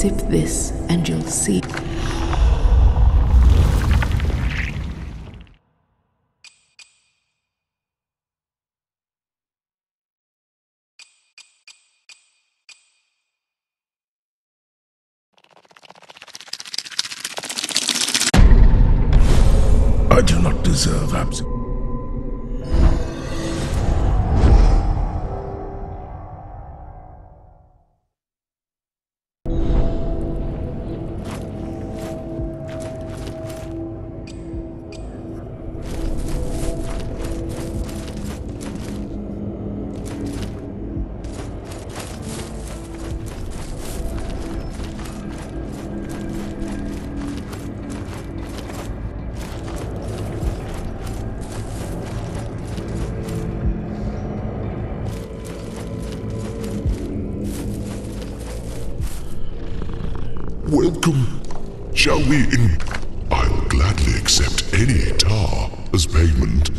Sip this and you'll see. I do not deserve absence. Welcome. Shall we in? I'll gladly accept any tar as payment.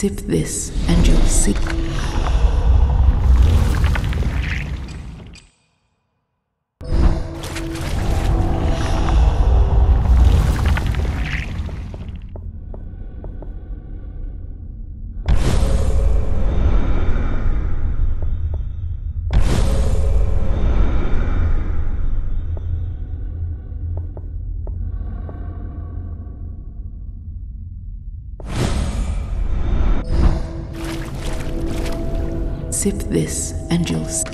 Sip this and you'll see. Sip this and you'll see.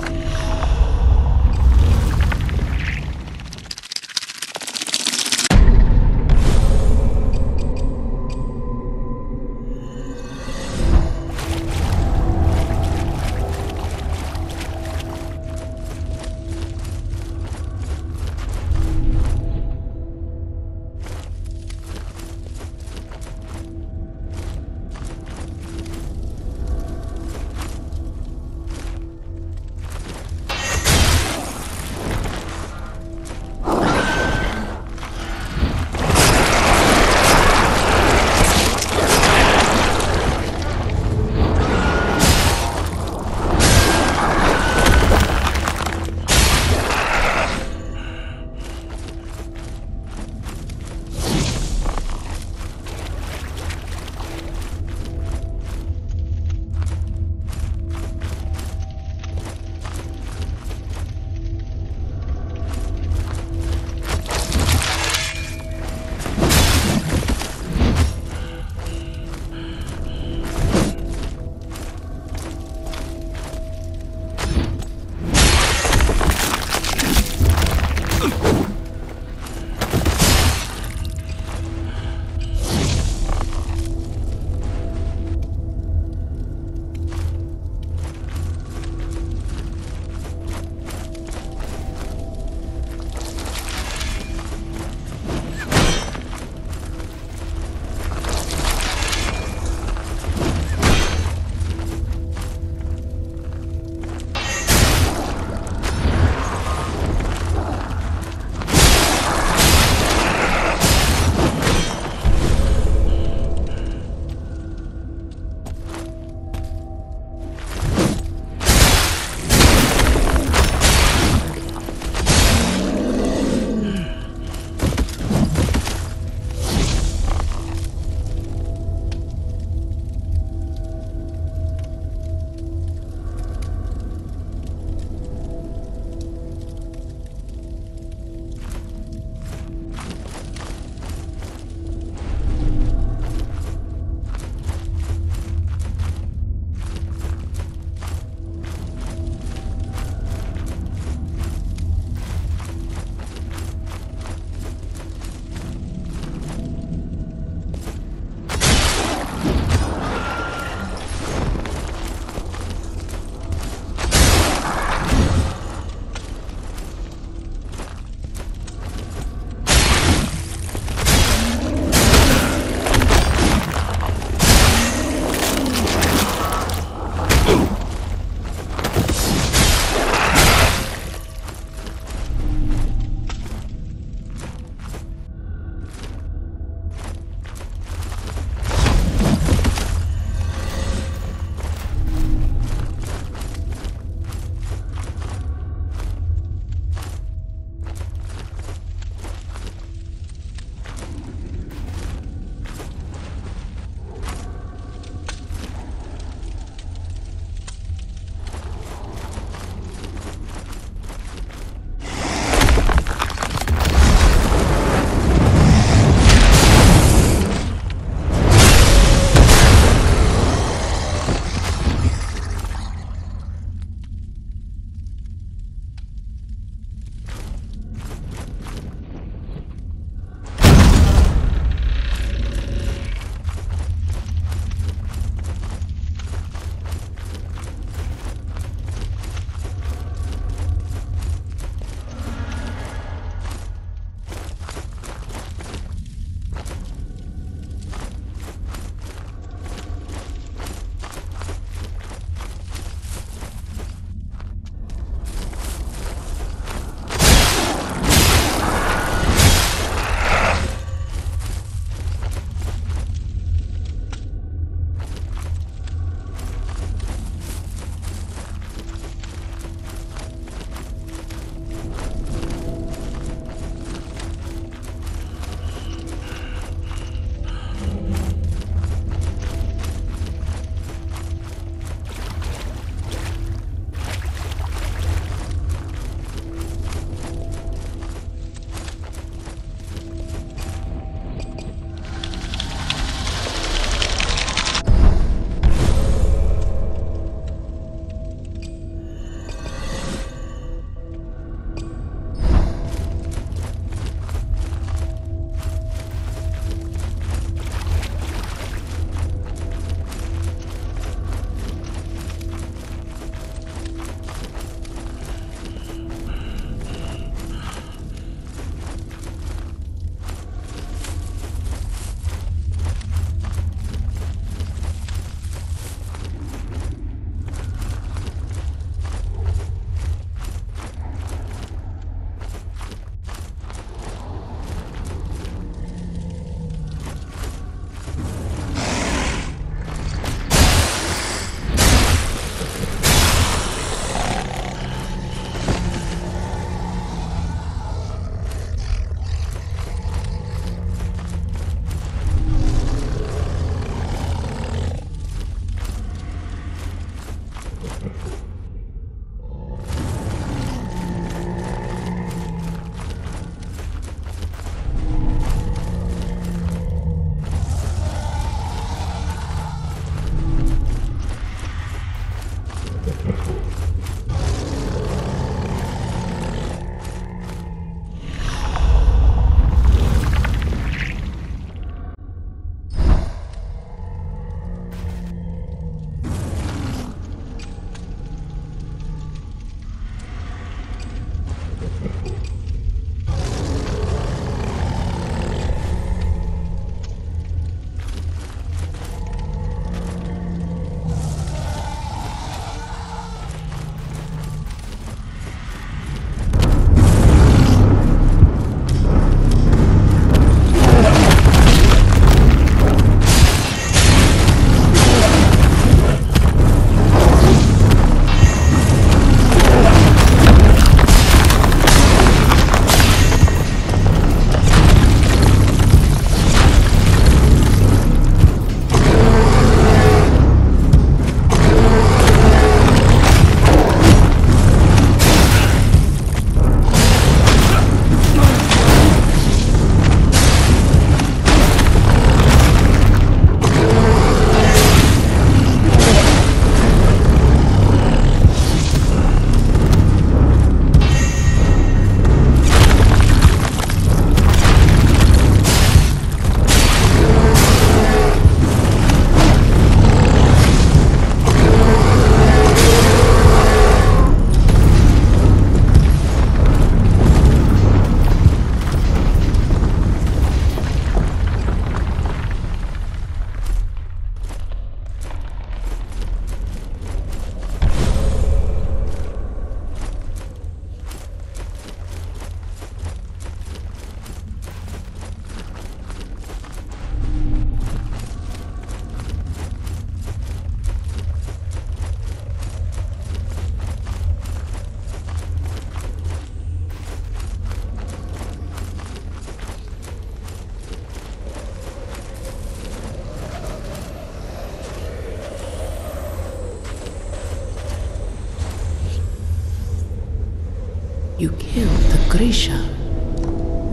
You killed the Grisha.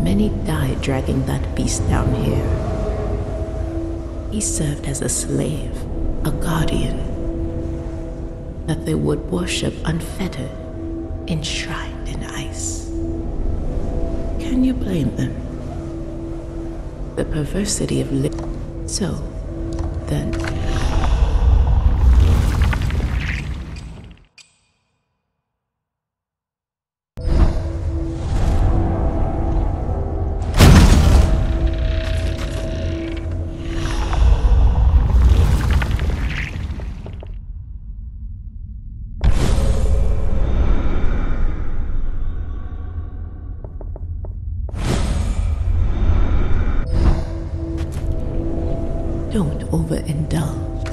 Many died dragging that beast down here. He served as a slave, a guardian, that they would worship unfettered, enshrined in ice. Can you blame them? The perversity of living. So, then... Don't overindulge.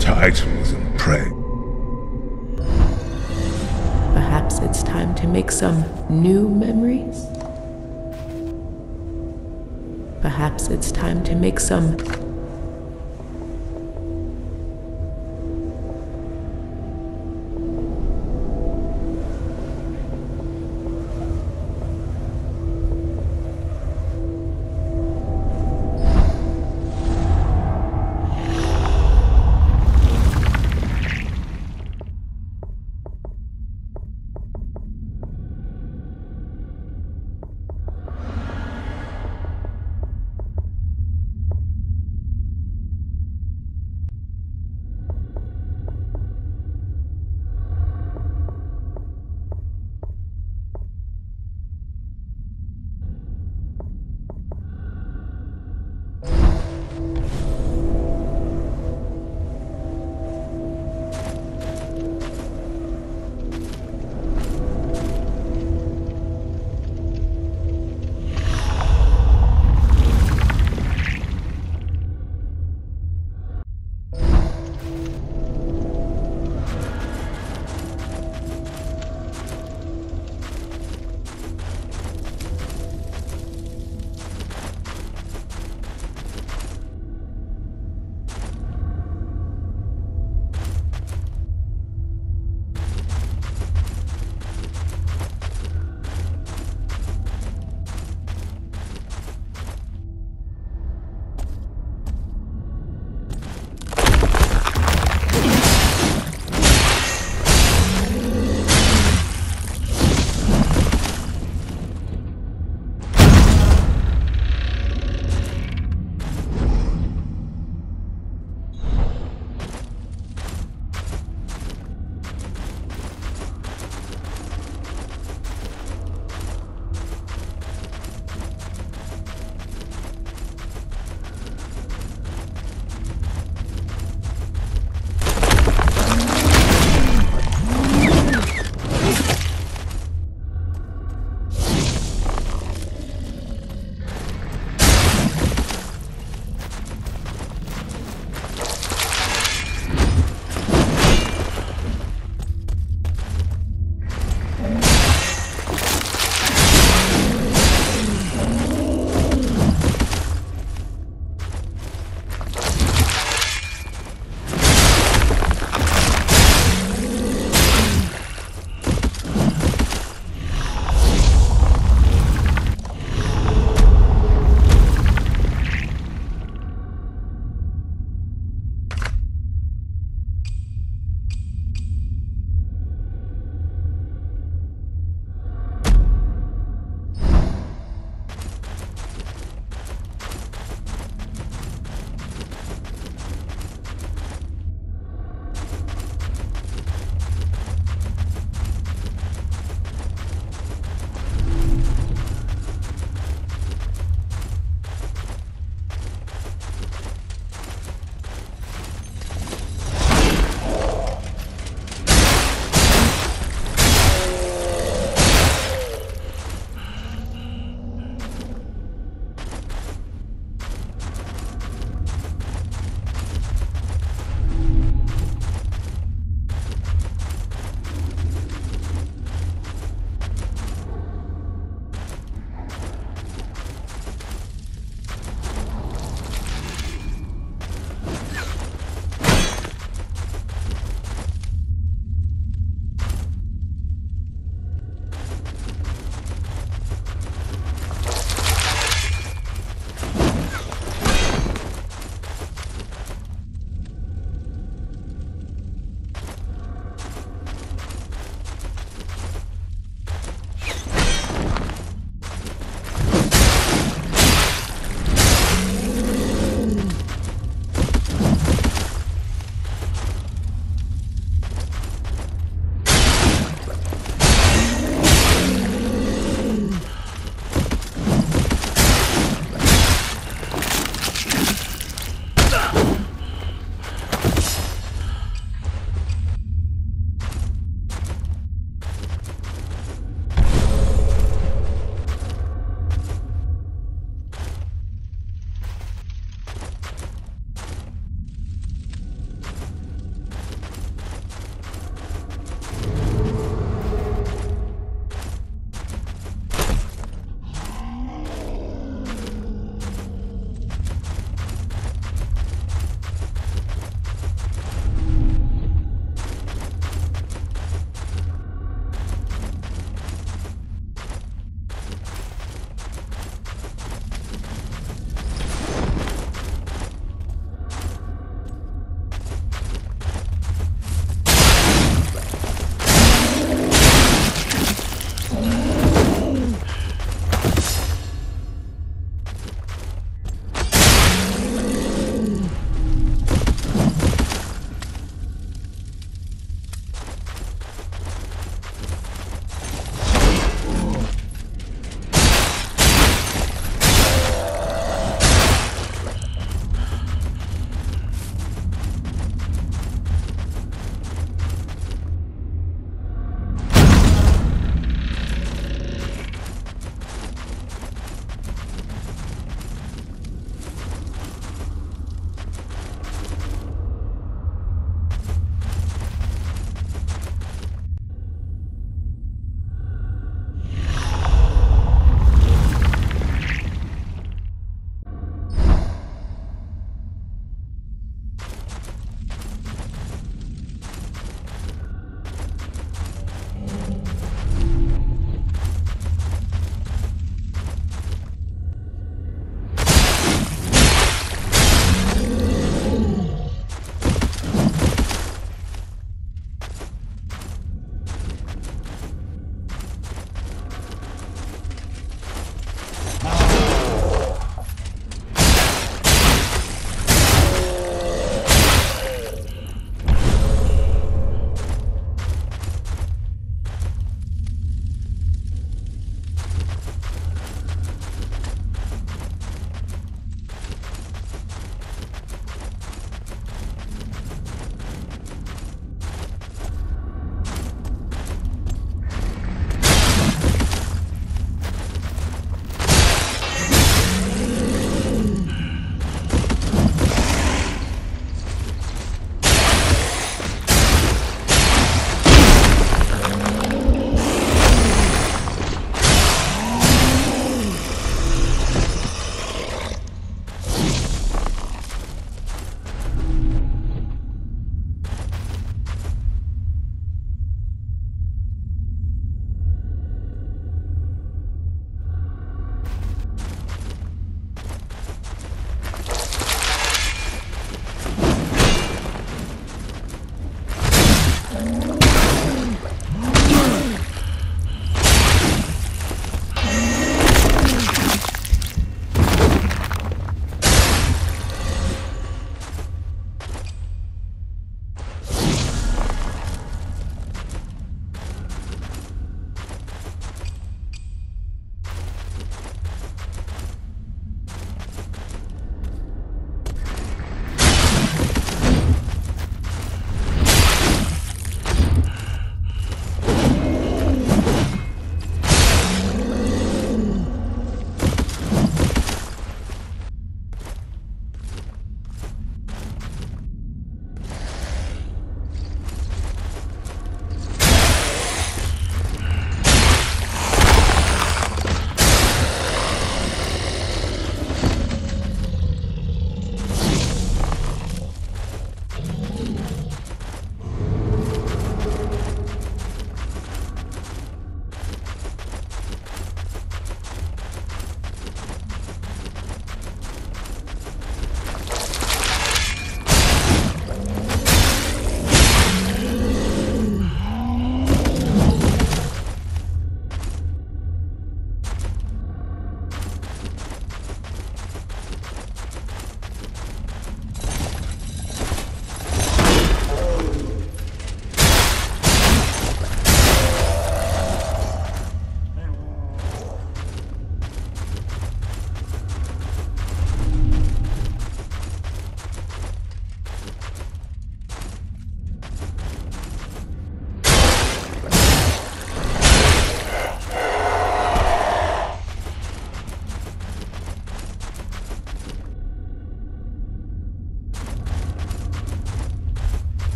Titans and prey. Perhaps it's time to make some new memories? Perhaps it's time to make some...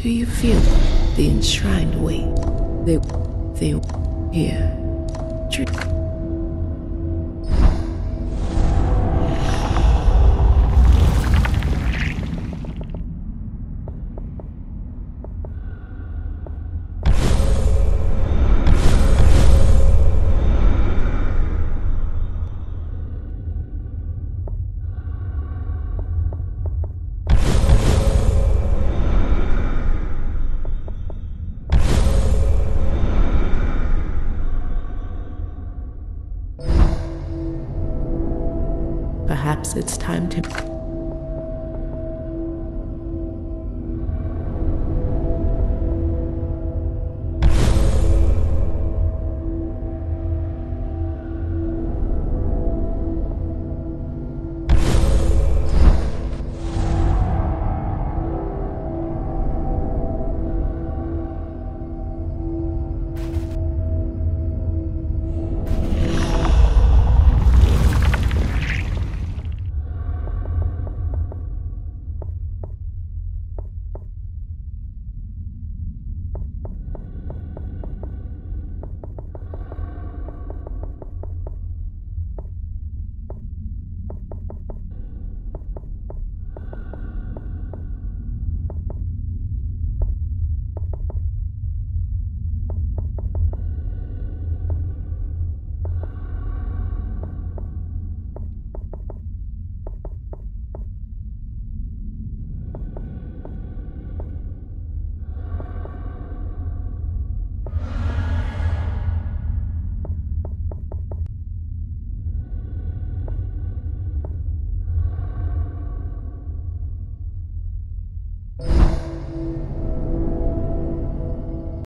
Do you feel the enshrined weight? They here. Perhaps it's time to...